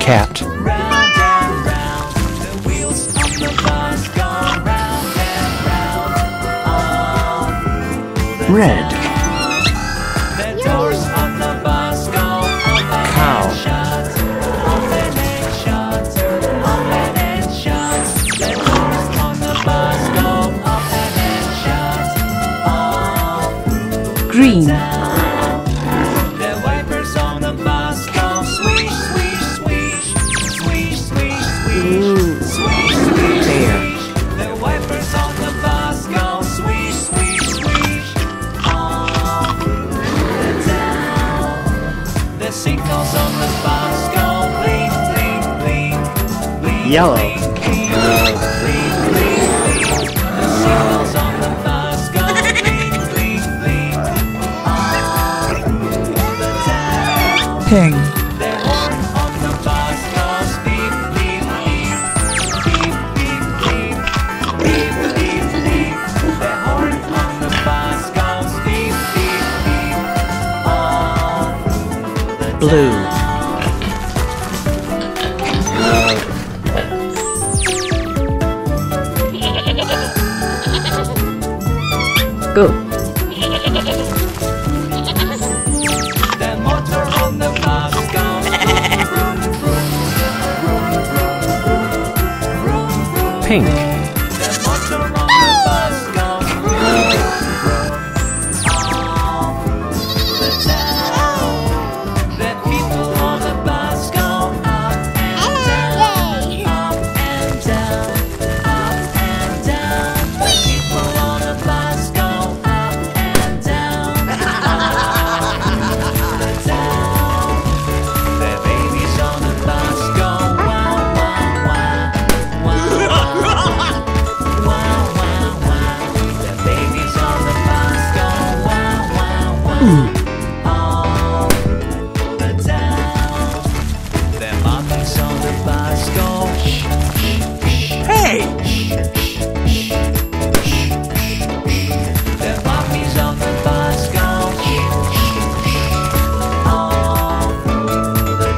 Cat. Red. The doors of the bus go open. Cow. And shut. Open and shut. Open and shut. The doors on the bus go open and shut. Oh. Green. The wipers on the bus go swish, swish, swish. Swish, swish, swish. Swish, swish, swish. There. The wipers on the bus go swish, swish, swish. Signals on the bus go blink, blink, blink, blink. Yellow. Blink, blink, blink. The signals on the bus go blink, blink, blink. All through the town. Pink. The horn on the bus goes beep, beep, beep. Beep, beep, beep. Beep, beep, beep. The horn on the bus goes beep, beep, beep. All through the town. Blue. Go. The motor on the bus goes vroom, vroom, vroom, vroom, vroom, vroom. Pink. The motor on the bus goes vroom, vroom, vroom, the town. The people on the bus go up and down, up and down. The people on the bus go up and down, up and down. The babies on the bus go wow, wow, wow. Wow, wow, wow. Wow, wow, wow. The babies on the bus go wow, wow, wow. All through the town. The mummies on the bus go shh, shh, shh. Hey! The puppies on the bus go shh, shh, shh. All through the town. The ladies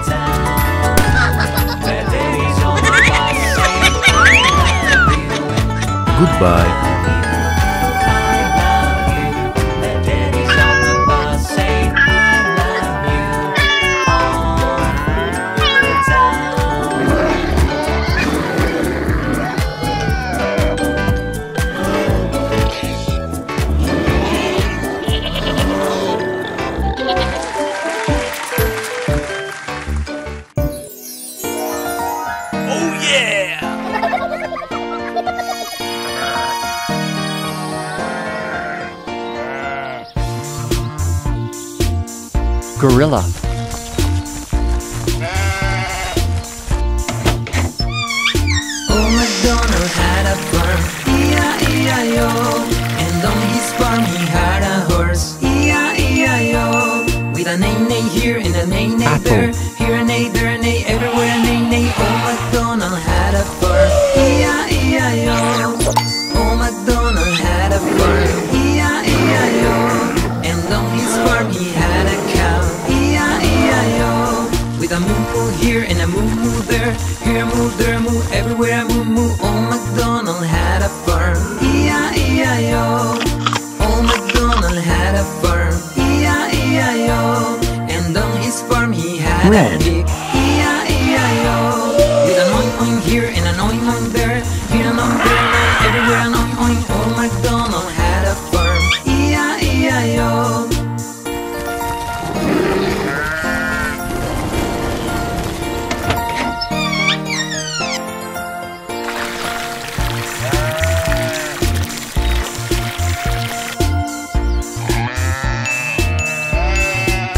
on the bus say I love you. Goodbye. I love you. The daddies on the bus say I love you. All through the town. Oh yeah! Gorilla. Old MacDonald had a farm, E-I-E-I-O. And on his farm he had a horse, E-I-E-I-O. With a nay-nay here and a nay-nay Apple. there. Here a nay, there a nay, everywhere a nay-nay. Old MacDonald had a farm, E-I-E-I-O. Old MacDonald had a farm, E-I-E-I-O. And on his farm he had a cow, E-I-E-I-O. With a moo-moo here and a moo-moo there. Here a moo, there a moo, everywhere a moo-moo. Old MacDonald had a farm, E-I-E-I-O. Old MacDonald had a farm, E-I-E-I-O. And on his farm he had Red. A pig, E-I-E-I-O. With an oink-oink here and an oink-oink there. Here an oink, there an oink, everywhere an oink-oink. Old MacDonald had a farm, E-I-E-I-O.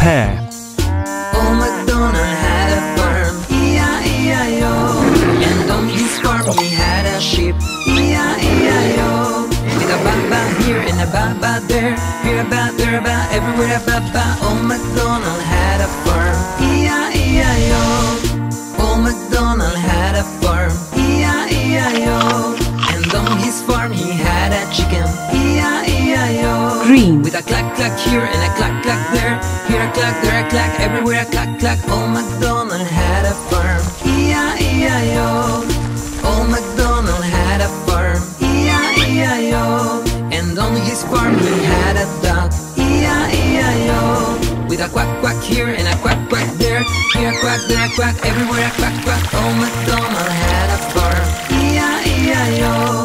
Pear. Old MacDonald had a farm, E-I-E-I-O. And on his farm he had a sheep, E-I-E-I-O. With a ba-ba here and a ba-ba there. Here a ba, there a ba, everywhere a ba-ba. Old MacDonald had a farm, E-I-E-I-O. Old MacDonald had a farm, clack, clack here and I clack, clack there. Here I clack, there I clack, everywhere I clack, clack. Old MacDonald had a farm, E-I-E-I-O. Old MacDonald had a farm, E-I-E-I-O. And on his farm he had a dog, E-I-E-I-O. With a quack, quack here and a quack, quack there. Here I quack, there I quack, everywhere I quack, quack. Old MacDonald had a farm, E-I-E-I-O.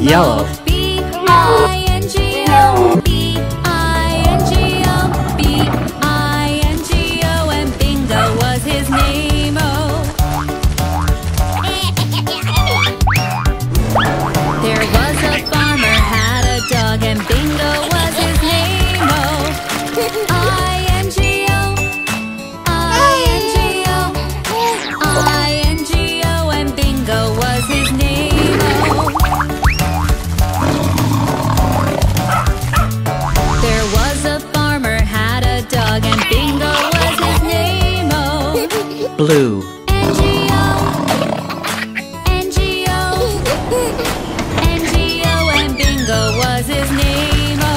Yellow. B-I-N-G-O, B-I-N-G-O, B-I-N-G-O, and Bingo was his name-o. There was a farmer had a dog and Bingo was his name-o. I-N-G-O, I-N-G-O, I-N-G-O, and Bingo was his name-o. And Bingo was his name-o. Blue. N-G-O, N-G-O, N-G-O, and Bingo was his name-o.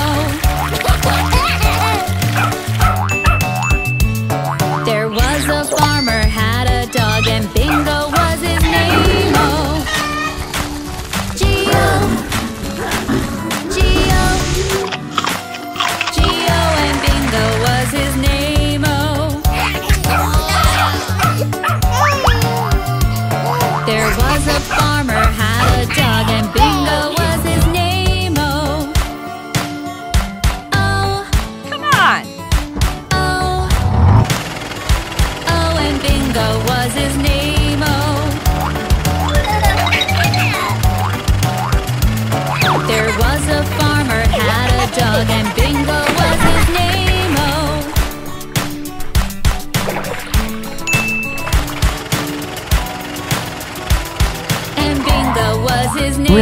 There was a farmer had a dog and Bingo was his name-o. G-O, his name-o. There was a farmer had a dog and Bingo was his name-o. Oh, come on. Oh, oh, and Bingo was his name-o. There was a farmer had a dog and Bingo was his name-o. Was his name-o.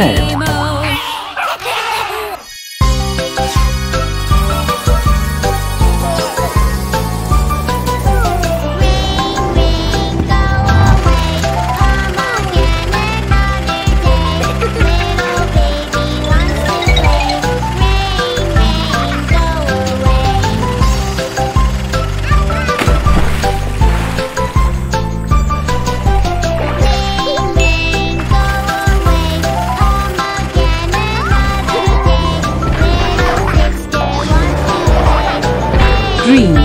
Green.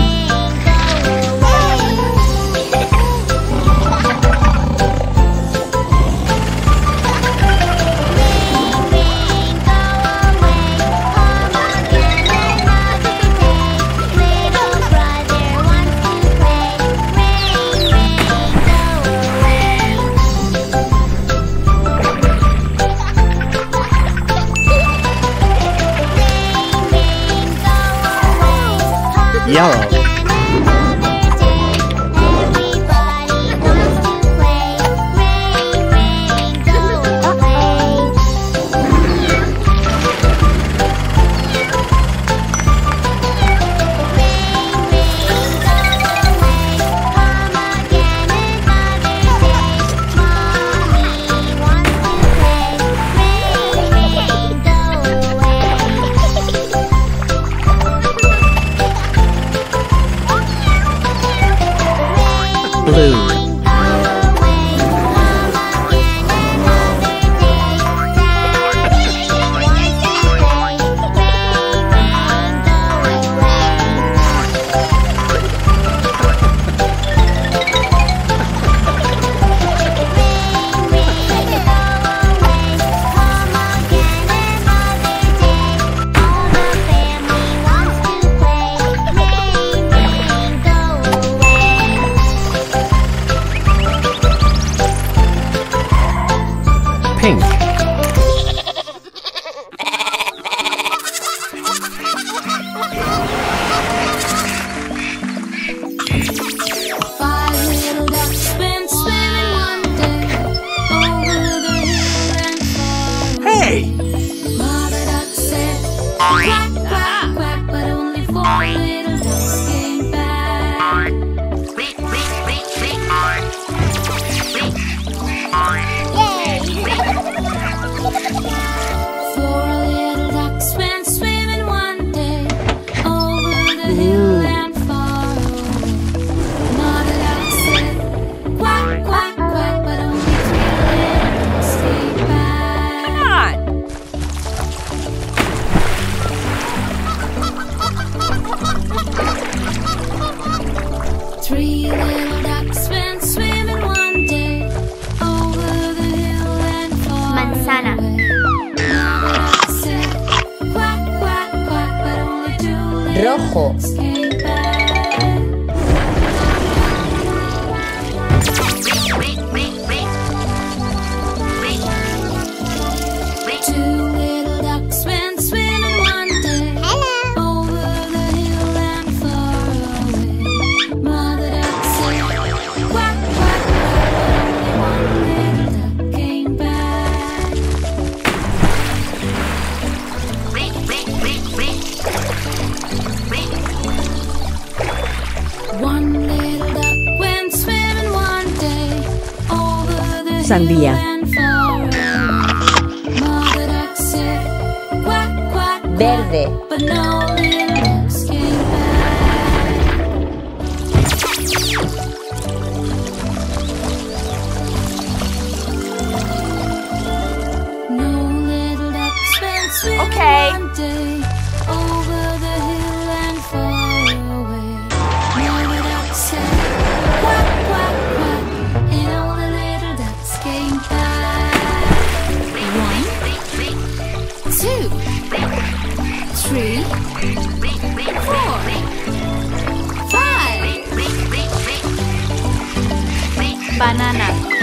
Yellow. देखो। Sandía. Verde. Banana.